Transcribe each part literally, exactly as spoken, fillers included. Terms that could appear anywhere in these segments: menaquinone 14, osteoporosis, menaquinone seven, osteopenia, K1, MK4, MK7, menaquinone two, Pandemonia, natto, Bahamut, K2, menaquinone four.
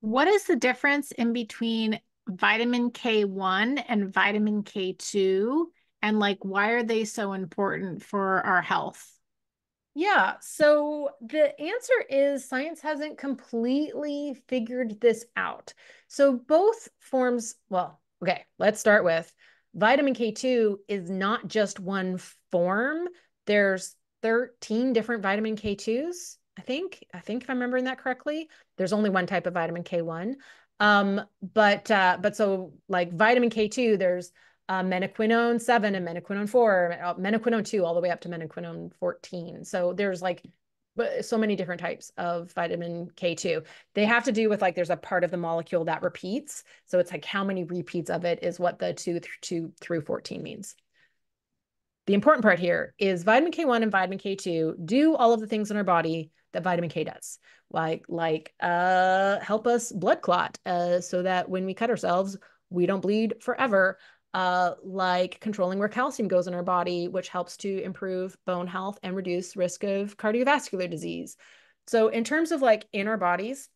What is the difference in between vitamin K one and vitamin K two? And like, why are they so important for our health? Yeah, so the answer is science hasn't completely figured this out. So both forms, well, okay, let's start with vitamin K two is not just one form. There's thirteen different vitamin K twos, I think. I think if I'm remembering that correctly, there's only one type of vitamin K one. Um, but, uh, but so like vitamin K two, there's Uh, menaquinone seven and menaquinone four, menaquinone two, all the way up to menaquinone fourteen. So there's like so many different types of vitamin K two. They have to do with like, there's a part of the molecule that repeats. So it's like how many repeats of it is what the two, th two through fourteen means. The important part here is vitamin K one and vitamin K two do all of the things in our body that vitamin K does, like, like uh, help us blood clot uh, so that when we cut ourselves, we don't bleed forever. Uh, like controlling where calcium goes in our body, which helps to improve bone health and reduce risk of cardiovascular disease. So in terms of like in our bodies,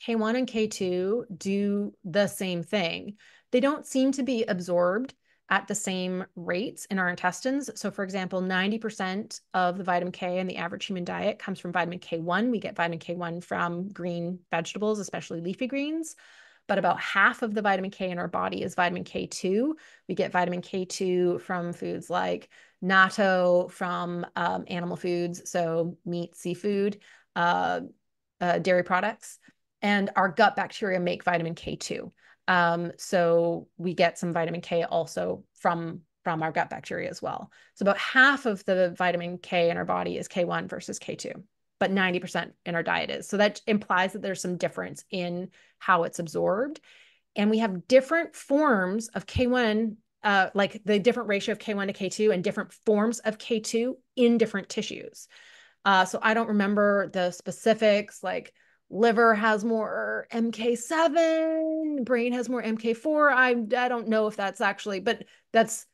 K one and K two do the same thing. They don't seem to be absorbed at the same rates in our intestines. So for example, ninety percent of the vitamin K in the average human diet comes from vitamin K one. We get vitamin K one from green vegetables, especially leafy greens. But about half of the vitamin K in our body is vitamin K two. We get vitamin K two from foods like natto, from um, animal foods, so meat, seafood, uh, uh, dairy products. And our gut bacteria make vitamin K two. Um, so we get some vitamin K also from, from our gut bacteria as well. So about half of the vitamin K in our body is K one versus K two. But ninety percent in our diet is. So that implies that there's some difference in how it's absorbed. And we have different forms of K one, uh, like the different ratio of K one to K two and different forms of K two in different tissues. Uh, so I don't remember the specifics, like liver has more M K seven, brain has more M K four. I, I don't know if that's actually, but that's,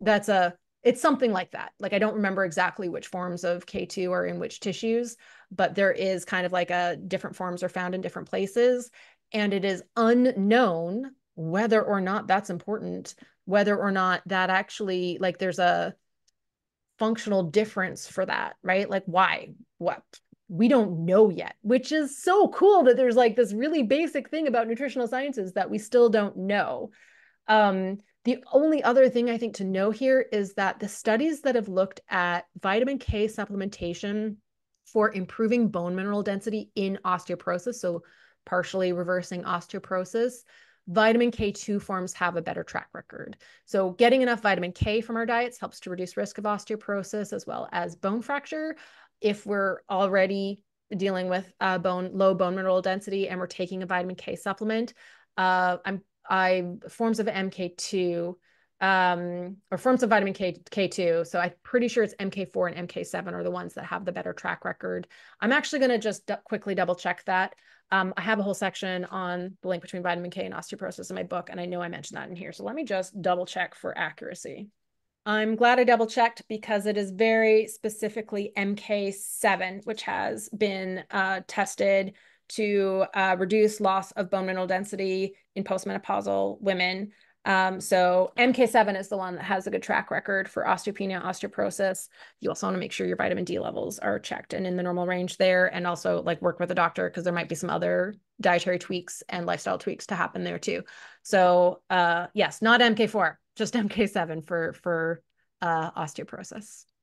that's a, it's something like that. Like, I don't remember exactly which forms of K two are in which tissues, but there is kind of like a different forms are found in different places. And it is unknown whether or not that's important, whether or not that actually, like there's a functional difference for that, right? Like why, what? We don't know yet, which is so cool that there's like this really basic thing about nutritional sciences that we still don't know. Um, The only other thing I think to know here is that the studies that have looked at vitamin K supplementation for improving bone mineral density in osteoporosis, so partially reversing osteoporosis, vitamin K two forms have a better track record. So getting enough vitamin K from our diets helps to reduce risk of osteoporosis as well as bone fracture. If we're already dealing with uh, bone low bone mineral density and we're taking a vitamin K supplement, uh, I'm I forms of M K two um, or forms of vitamin K, K2. So I'm pretty sure it's M K four and M K seven are the ones that have the better track record. I'm actually going to just quickly double check that. Um, I have a whole section on the link between vitamin K and osteoporosis in my book, and I know I mentioned that in here. So let me just double check for accuracy. I'm glad I double checked because it is very specifically M K seven, which has been uh, tested to uh, reduce loss of bone mineral density in postmenopausal women. Um, so M K seven is the one that has a good track record for osteopenia, osteoporosis. You also want to make sure your vitamin D levels are checked and in the normal range there, and also like work with a doctor because there might be some other dietary tweaks and lifestyle tweaks to happen there too. So uh, yes, not M K four, just M K seven for, for uh, osteoporosis.